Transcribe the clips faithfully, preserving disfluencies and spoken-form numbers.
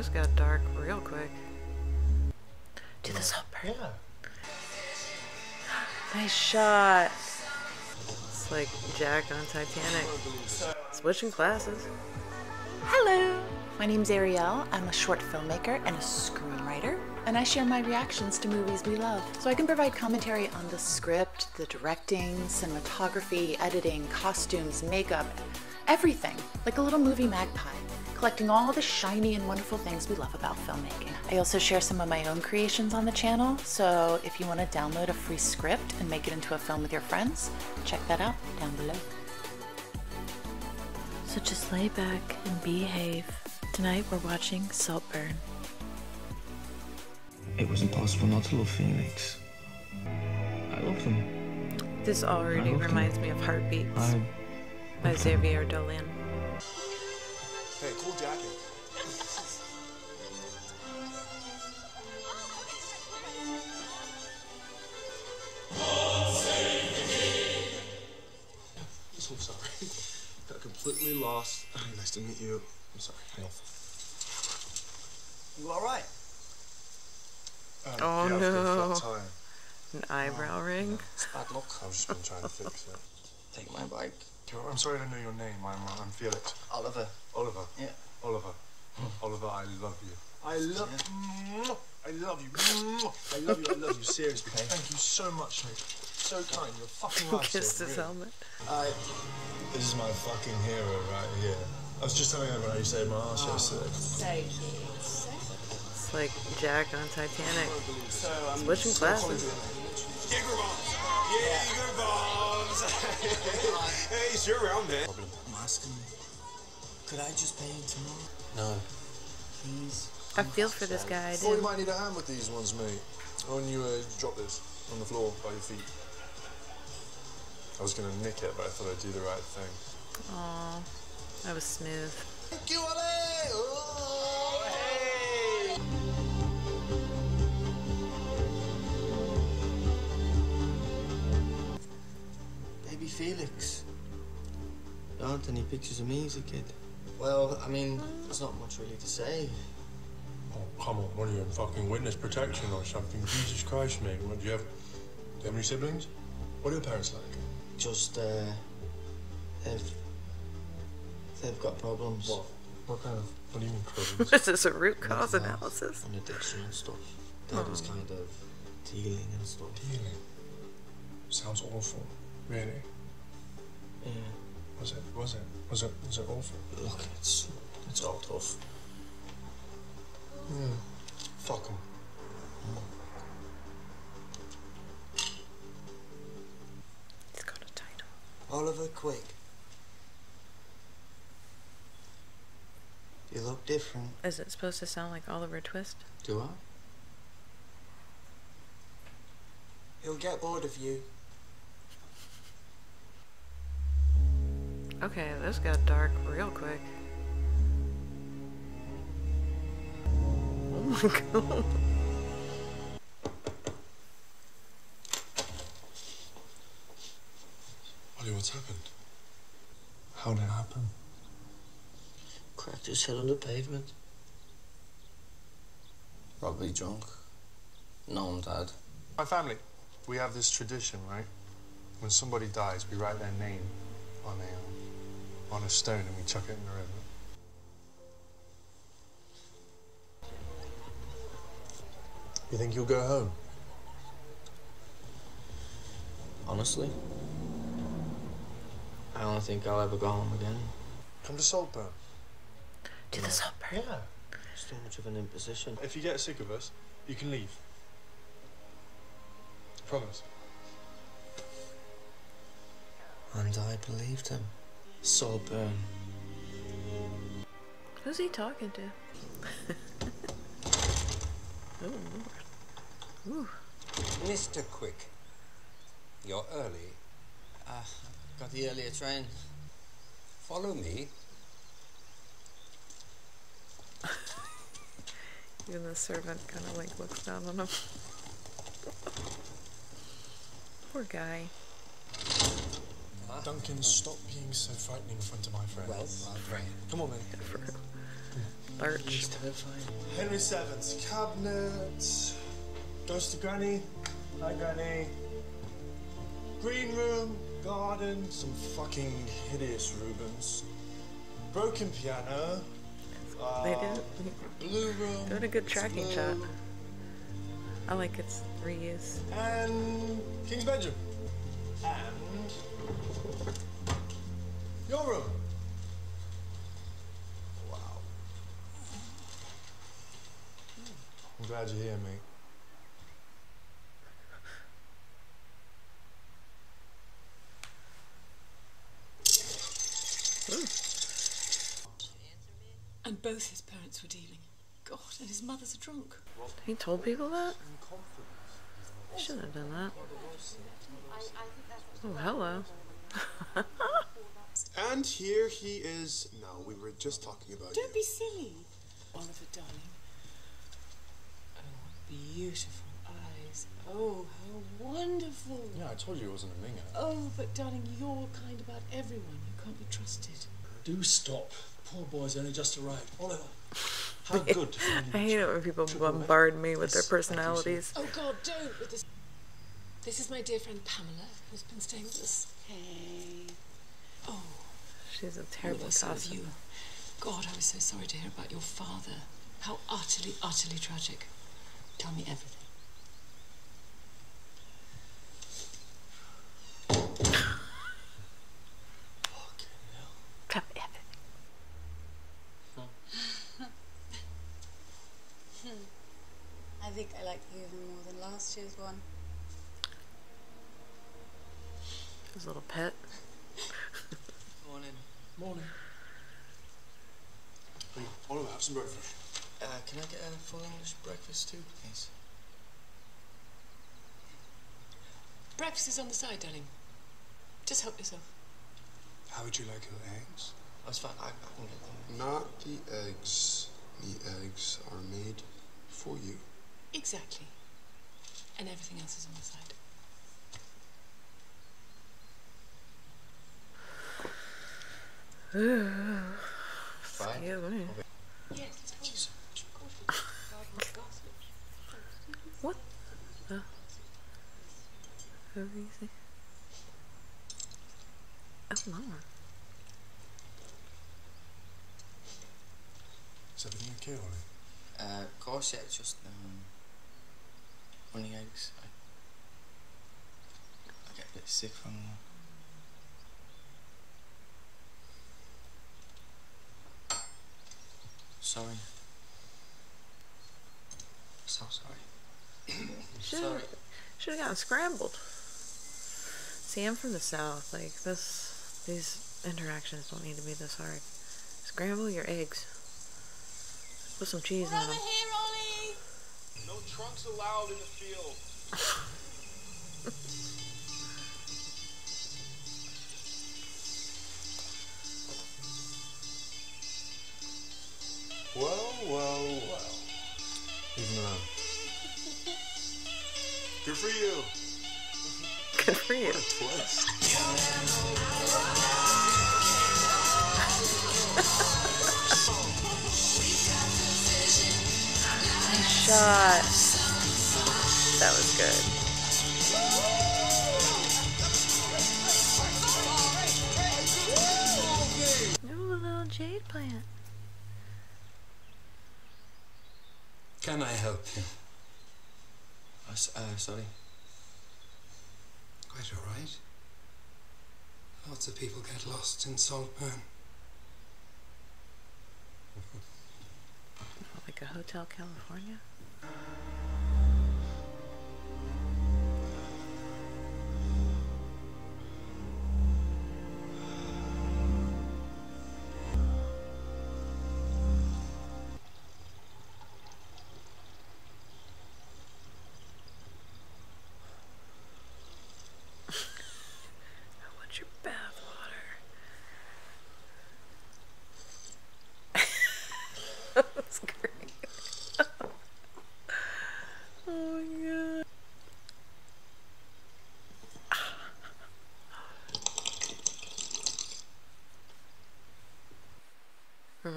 this got dark real quick. Do the Saltburn. Yeah. Nice shot. It's like Jack on Titanic. Switching classes. Hello. My name's Ariel. I'm a short filmmaker and a screenwriter, and I share my reactions to movies we love. So I can provide commentary on the script, the directing, cinematography, editing, costumes, makeup, everything, like a little movie magpie, collecting all the shiny and wonderful things we love about filmmaking. I also share some of my own creations on the channel, so if you want to download a free script and make it into a film with your friends, check that out down below. So just lay back and behave. Tonight we're watching Saltburn. It was impossible not to love Phoenix. I love them. This already reminds them. me of Heartbeats I... by Xavier Dolan. Hey, cool jacket. I'm sorry. Got completely lost. Oh, nice to meet you. I'm sorry. Hey. You all right? Um, oh yeah, no! Tire. An eyebrow oh, ring. Yeah. Bad luck. I've just been trying to fix it. Take my bike. I'm sorry I don't know your name. I'm I'm Felix. Oliver. Oliver. Yeah. Oliver. Oliver, I love you. I love. Yeah. I love you. I love you. I love you. Seriously. Okay. Thank you so much, mate. So kind. You're fucking lifesaver. Kissed his really. helmet. I. This is my fucking hero right here. I was just telling everyone how you saved my ass yesterday. Thank you. It's like Jack on Titanic. So, um, Switching so classes. Digger bombs! Yeah, digger bombs! Hey, it's your round, man. I'm asking, could I just pay him tomorrow? No. Please. I feel for this guy, dude. Well, you might need a hand with these ones, mate. When you uh, drop this on the floor by your feet. I was going to nick it, but I thought I'd do the right thing. Aww. That was smooth. Thank you, Ale! Oh, hey! Baby Felix. There aren't any pictures of me as a kid. Well, I mean, there's not much really to say. Oh, come on, what are you in fucking witness protection or something? Jesus Christ, mate. What, do you have... Do you have any siblings? What are your parents like? Just, uh... they've... They've got problems. What? What kind of? What do you mean problems? This is a root cause Mental analysis. And addiction and stuff. Dad was kind of dealing and stuff. Dealing? Sounds awful. Really? Yeah. Was it? Was it? Was it? Was it awful? Look, it's it's all tough. Yeah. Fuck him. Mm. It's got a title. Oliver, quick. You look different. Is it supposed to sound like Oliver Twist? Do I? He'll get bored of you. Okay, this got dark real quick. Oh my god. Ollie, what's happened? How did it happen? Cracked his head on the pavement. Probably drunk. No, I'm dad. My family, we have this tradition, right? When somebody dies, we write their name on a on a stone and we chuck it in the river. You think you'll go home? Honestly, I don't think I'll ever go home again. Come to Saltburn. Do the Saltburn. Yeah. It's too much of an imposition. If you get sick of us, you can leave. Promise. And I believed him. Saltburn. Who's he talking to? Oh, Lord. Ooh. Mister Quick, you're early. Ah, uh, got the earlier train. Follow me. Even the servant kind of like looks down on him. Poor guy. Duncan, stop being so frightening in front of my friends. Well, I'm praying. Come on, man. Birch. Henry Seven's cabinet. Goes to Granny. Hi, Granny. Green room, garden, some fucking hideous Rubens. Broken piano. Uh, they did. Blue room. Doing a good tracking shot. I like its reuse. And King's bedroom. And your room. Wow. I'm glad you're here, mate. And both his parents were dealing. God, and his mother's a drunk. He told people that? I shouldn't have done that. Oh, hello. And here he is. No, we were just talking about Don't you. be silly. Oliver, darling. Oh, beautiful eyes. Oh, how wonderful. Yeah, I told you it wasn't a minger. Oh, but darling, you're kind about everyone. You can't be trusted. Do stop. Poor boy's only just arrived. Oliver, how good. I hate it when people bombard me with their personalities. Oh God, don't with this. This is my dear friend Pamela, who's been staying with us. Hey. Oh. She's a terrible costume. You. God, I was so sorry to hear about your father. How utterly, utterly tragic. Tell me everything. I think I like the even more than last year's one. His little pet. Morning. Morning. Hey, Oliver, have some breakfast. Uh, can I get a full English breakfast too, please? Breakfast is on the side, darling. Just help yourself. How would you like your eggs? That's fine. I, I can get them. Not the eggs. The eggs are made for you. Exactly. And everything else is on the side. Ooh. Fine. Yes, thank you so much. What? Oh. How easy. Oh, Mama. Is everything okay, Ollie? Uh, of course, yeah, it's just um, runny eggs. I, I get a bit sick from them. Sorry. So sorry. Sorry. Should have gotten scrambled. See, I'm from the South. Like, this, these interactions don't need to be this hard. Scramble your eggs. Put some cheese We're on over them. Here, Ollie. No trunks allowed in the field. Well, well, well. Even though. Good for you. Good for you. What a twist. Nice shot. That was good. Ooh, a little jade plant. Can I help you? Uh, uh, sorry. Quite all right. Lots of people get lost in Saltburn. Like a Hotel California?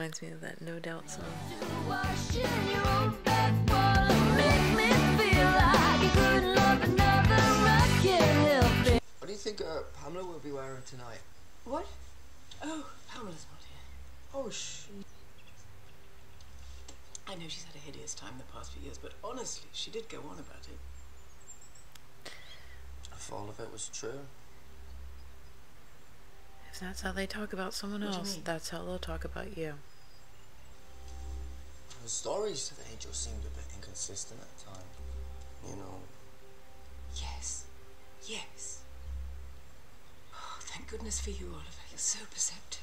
reminds me of that No Doubt song. What do you think uh, Pamela will be wearing tonight? What? Oh, Pamela's not here. Oh, sh... I know she's had a hideous time the past few years, but honestly, she did go on about it. If all of it was true. If that's how they talk about someone what else, that's how they'll talk about you. Her stories to the angel seemed a bit inconsistent at times. You know. Yes. Yes. Oh, thank goodness for you, Oliver. You're so perceptive.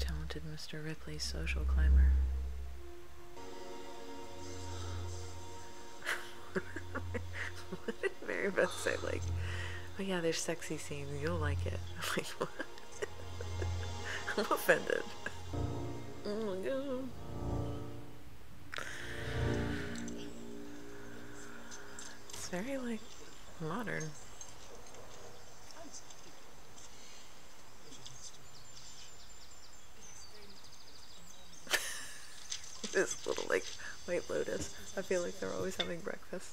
Talented Mister Ripley, social climber. What did Mary Beth say? Like, oh yeah, there's sexy scenes. You'll like it. I'm like, what? I'm offended. Oh my god. It's very like modern. This little like White Lotus. I feel like they're always having breakfast.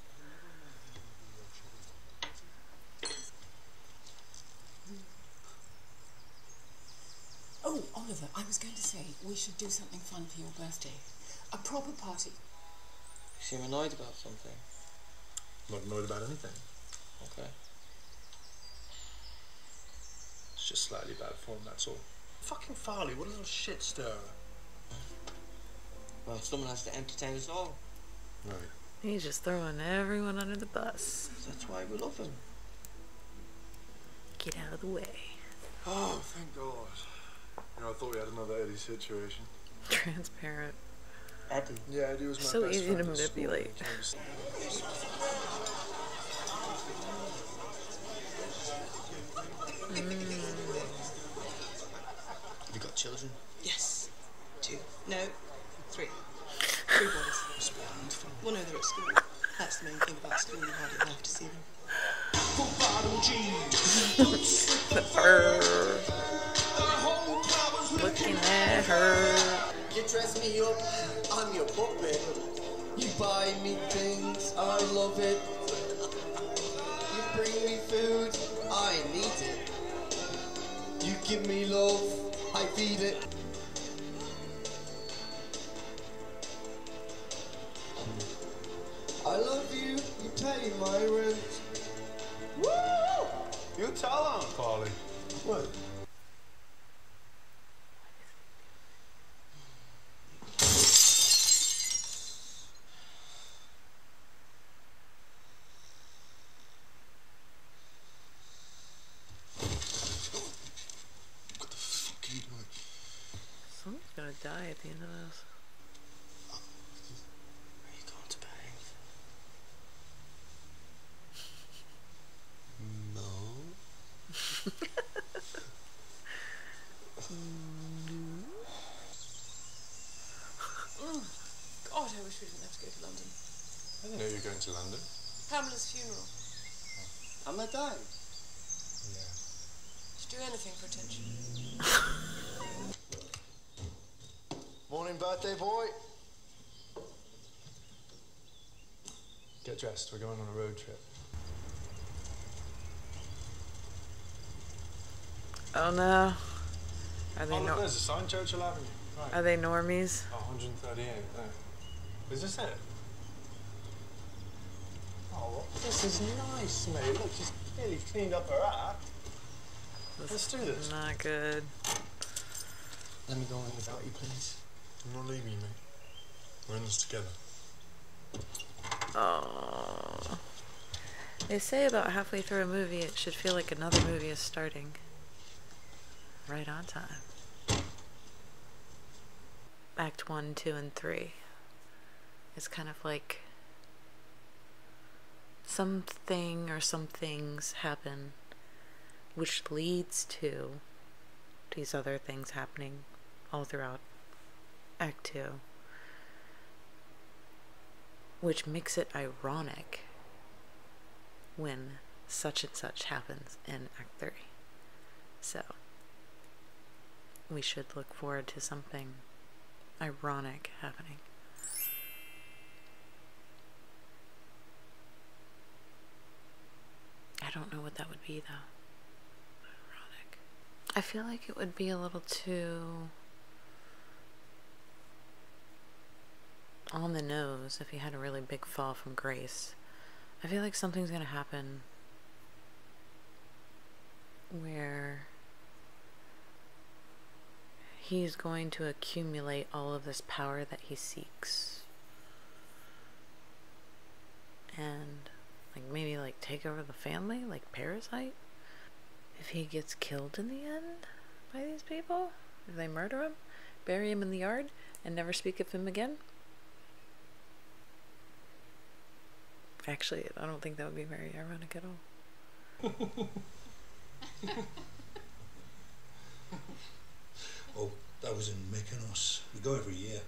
Oh, Oliver, I was going to say we should do something fun for your birthday. A proper party. You seem annoyed about something. I'm not annoyed about anything. Okay. It's just slightly bad form, that's all. Fucking Farley, what a little shit stirrer. Well, someone has to entertain us all. Right. He's just throwing everyone under the bus. That's why we love him. Get out of the way. Oh, thank God. You know, I thought we had another Eddie situation. Transparent. Eddie? Yeah, Eddie was my so best friend. So easy to manipulate. Mm. Have you got children? Yes. Two. No. Three. Three boys. Well, no, they're at school. That's the main thing about school. You hardly have to see them. The looking at her. You dress me up. I'm your puppet. You buy me things. I love it. You bring me food. I need it. You give me love. I feed it. I love you, you pay my rent. Woo! You tell him, Polly. What? What the fuck are you doing? Someone's gonna die at the end of this. To London? Pamela's funeral. Oh. Am I dying? Yeah. She'd do anything for attention. Morning, birthday boy. Get dressed. We're going on a road trip. Oh no. Are they? Oh, look, there's a sign, Churchill Avenue. Right. Are they normies? Oh, one thirty-eight. No. Is this it? Oh, this is nice, mate. Look, she's really cleaned up her act. Let's, Let's do this. Not good. Let me go in without you, please. I'm not leaving you, mate. We're in this together. Oh. They say about halfway through a movie, it should feel like another movie is starting. Right on time. Act one, two, and three. It's kind of like... something or some things happen which leads to these other things happening all throughout Act two, which makes it ironic when such and such happens in Act three. So we should look forward to something ironic happening. I don't know what that would be, though. Ironic. I feel like it would be a little too on the nose if he had a really big fall from grace. I feel like something's gonna happen where he's going to accumulate all of this power that he seeks and like maybe like take over the family like Parasite if he gets killed in the end by these people, if they murder him, bury him in the yard and never speak of him again. Actually, I don't think that would be very ironic at all. Oh, that was in Mykonos. We go every year.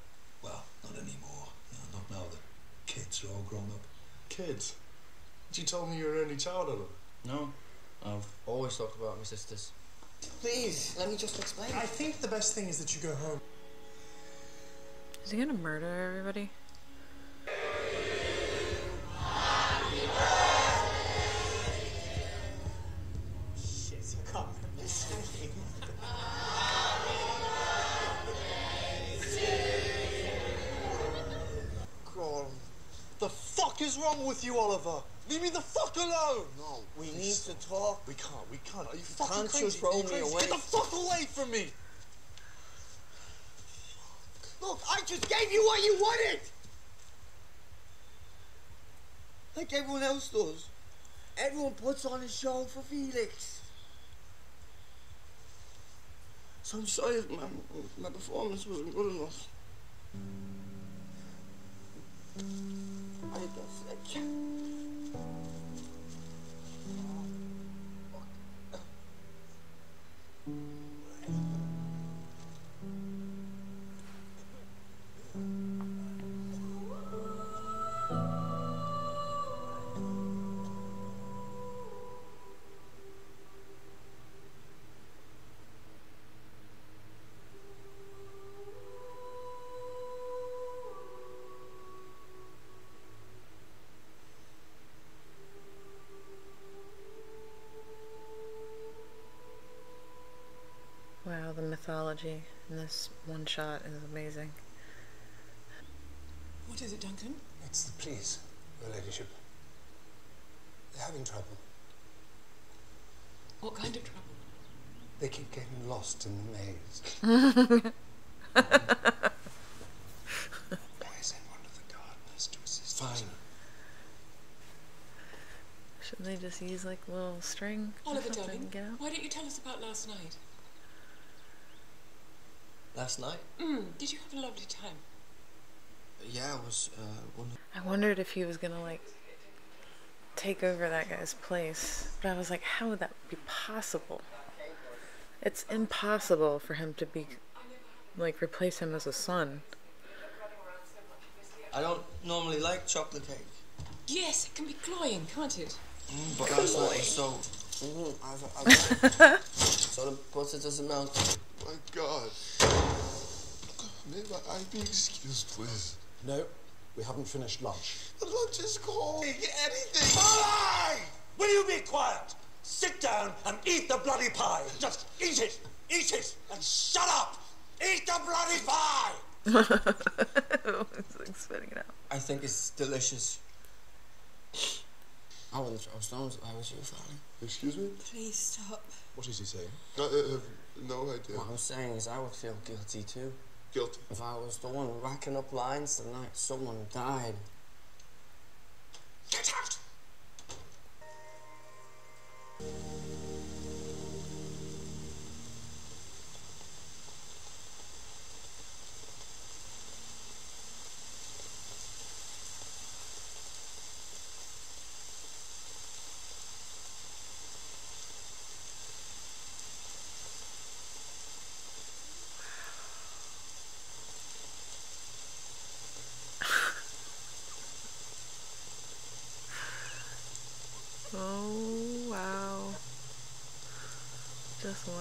Well, not anymore. No, not now. The kids are all grown up. Kids? You told me you were an only child of them. No, I've always talked about my sisters. Please, let me just explain. I think the best thing is that you go home. Is he gonna murder everybody? What is wrong with you, Oliver? Leave me the fuck alone! No, we need to talk. We can't, we can't. Are you fucking crazy? Are you crazy? Get the fuck away from me! Look, I just gave you what you wanted! Like everyone else does. Everyone puts on a show for Felix. So I'm sorry if my, my performance wasn't good enough. I guess I can. Oh, the mythology in this one shot is amazing. What is it, Duncan? It's the police, Your Ladyship. They're having trouble. What kind of trouble? They keep getting lost in the maze. Why send one of the gardeners to assist us? Fine. Shouldn't they just use like a little string? Oliver, darling, why don't you tell us about last night? Last night? Mm, did you have a lovely time? Yeah, I was, uh... I wondered if he was gonna, like, take over that guy's place. But I was like, how would that be possible? It's impossible for him to be, like, replace him as a son. I don't normally like chocolate cake. Yes, it can be cloying, can't it? Mm, but that's not so... Mm, I, I, I, so the butter doesn't melt. Oh my God. May I be excused, please? No, we haven't finished lunch. The lunch is cold. Anything. Pie! Will you be quiet? Sit down and eat the bloody pie. Just eat it, eat it, and shut up. Eat the bloody pie. It's like spitting it out. I think it's delicious. I was, I was done with you, Fanny. Excuse me? Please stop. What is he saying? I have no idea. What I'm saying is I would feel guilty too. Guilty? If I was the one racking up lines the night someone died. Get out! Wow.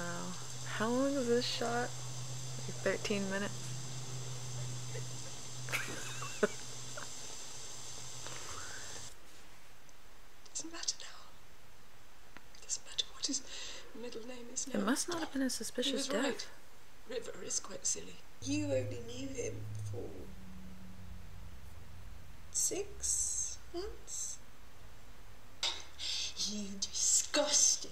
How long is this shot? thirteen minutes. Doesn't matter now. Doesn't matter what his middle name is now. It must not have been a suspicious death. Right. River is quite silly. You only knew him for six months? You disgusting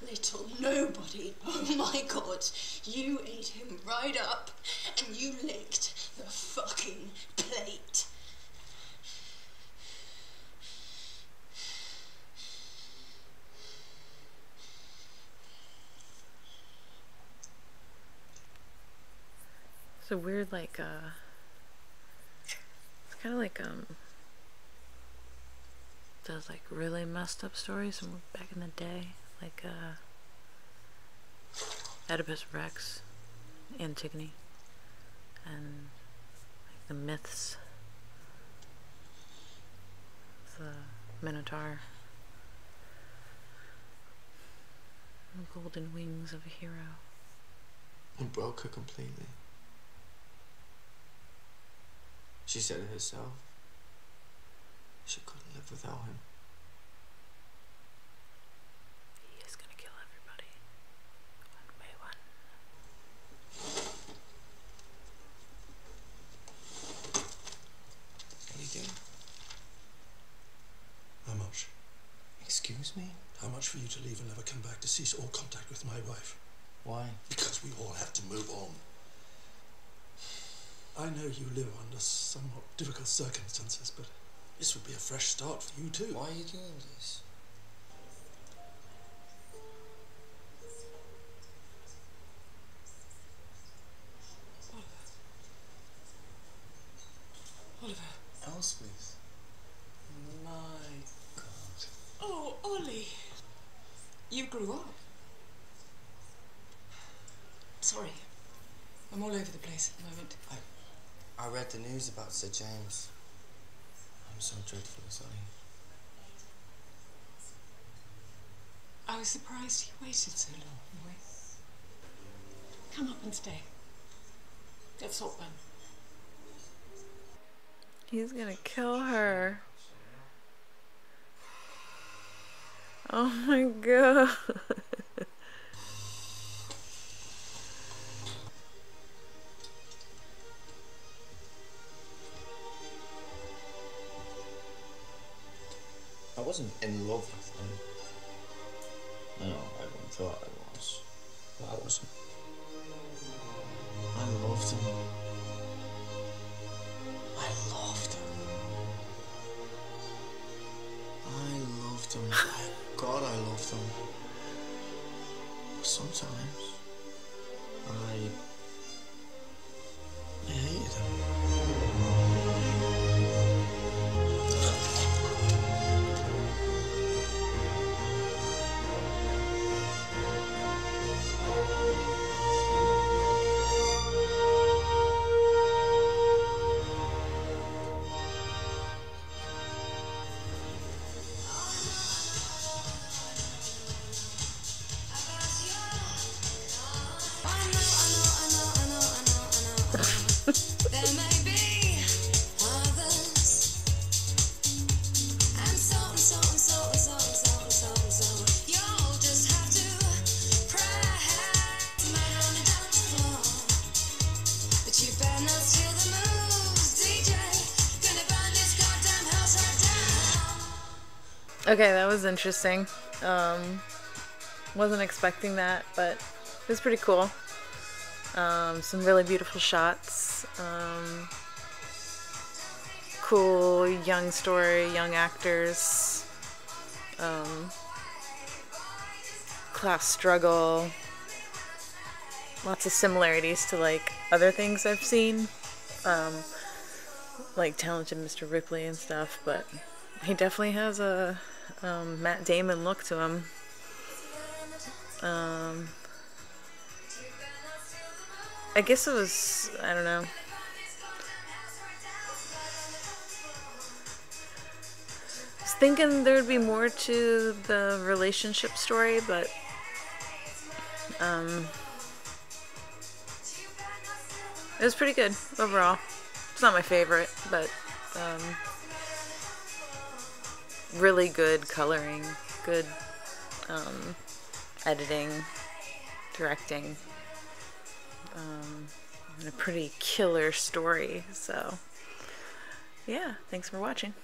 little nobody. Oh my god. You ate him right up and you licked the fucking plate. It's a weird, like, uh, it's kind of like, um, those, like, really messed up stories from back in the day, like, uh, Oedipus Rex, Antigone, and, like, the myths, the Minotaur, the golden wings of a hero. I broke her completely. She said it herself. She couldn't live without him. He is gonna kill everybody. One by one. Anything? How much? Excuse me? How much for you to leave and never come back to cease all contact with my wife? Why? Because we all have to move on. I know you live under somewhat difficult circumstances, but this would be a fresh start for you too. Why are you doing this? Oliver. Oliver. Elspeth. My God. Oh, Ollie. You grew up. Sorry. I'm all over the place at the moment. I I read the news about Sir James. I'm so dreadfully sorry. I was surprised he waited so long, anyway. Come up and stay. Get Saltburn. He's gonna kill her. Oh my god. I wasn't in love with him. No, everyone thought I was, but I wasn't. I loved him. I loved him. I loved him. God, I loved him. Sometimes I, I hated him. Okay, that was interesting. Um, wasn't expecting that, but it was pretty cool. Um, some really beautiful shots. Um, cool young story, young actors. Um, class struggle. Lots of similarities to like other things I've seen, um, like Talented Mister Ripley and stuff. But he definitely has a Um, Matt Damon look to him. Um, I guess it was, I don't know. I was thinking there would be more to the relationship story, but um, It was pretty good overall. It's not my favorite, but um, really good coloring, good um, editing, directing, um, and a pretty killer story. So yeah, thanks for watching.